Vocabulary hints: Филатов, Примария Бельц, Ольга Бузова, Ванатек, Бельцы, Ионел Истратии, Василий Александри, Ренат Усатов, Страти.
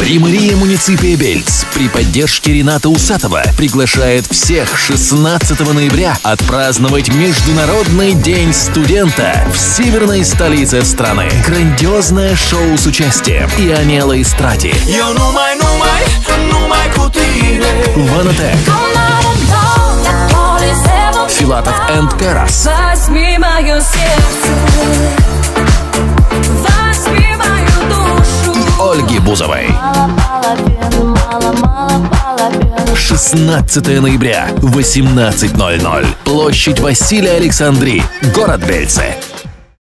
Примария муниципия Бельц при поддержке Рената Усатова приглашает всех 16 ноября отпраздновать Международный день студента в северной столице страны. Грандиозное шоу с участием Ионела и Страти, Ванатек, Филатов энд Террас, Ольги Бузовой. 16 ноября, 18:00. Площадь Василия Александри, город Бельцы.